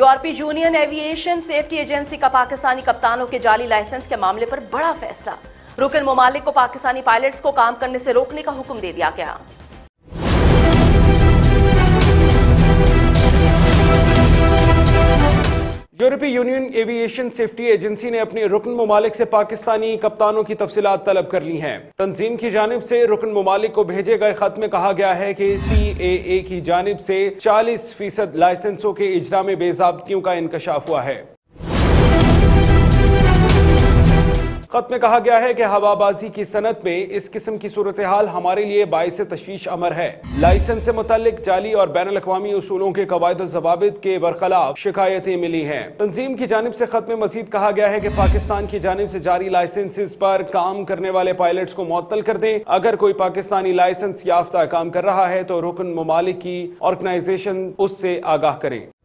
यूरोपीय union aviation safety agency का पाकिस्तानी कप्तानों के जाली लाइसेंस के मामले पर बड़ा फैसला। रुकन मुमालिक को पाकिस्तानी पायलट्स को काम करने से रोकने का हुक्म दे दिया गया। यूरोपीय यूनियन एविएशन सेफ्टी एजेंसी ने अपने रुकन मुमालिक से पाकिस्तानी कप्तानों की तफसीलात तलब कर ली हैं। तंजीम की जानिब से रुकन मुमालिक को भेजे गए खत में कहा गया है कि CAA की जानिब से 40% लाइसेंसों के इजरा में बेजाबतियों का इंकशाफ हुआ है। खत में कहा गया है कि हवाबाजी की सनत में इस किस्म की सूरत हाल हमारे लिए बाइस तशवीश अमर है। लाइसेंस से मुतल्लिक जाली और बैनुल अक़वामी उसूलों के कवायद और ज़वाबित के बरखिलाफ शिकायतें मिली हैं। तंजीम की जानिब से खत में मजीद कहा गया है कि पाकिस्तान की जानिब से जारी लाइसेंसेज पर काम करने वाले पायलट्स को मुअत्तल कर दें। अगर कोई पाकिस्तानी लाइसेंस याफ्ता काम कर रहा है तो रुकन ममालिक की ऑर्गेनाइजेशन उससे आगाह करें।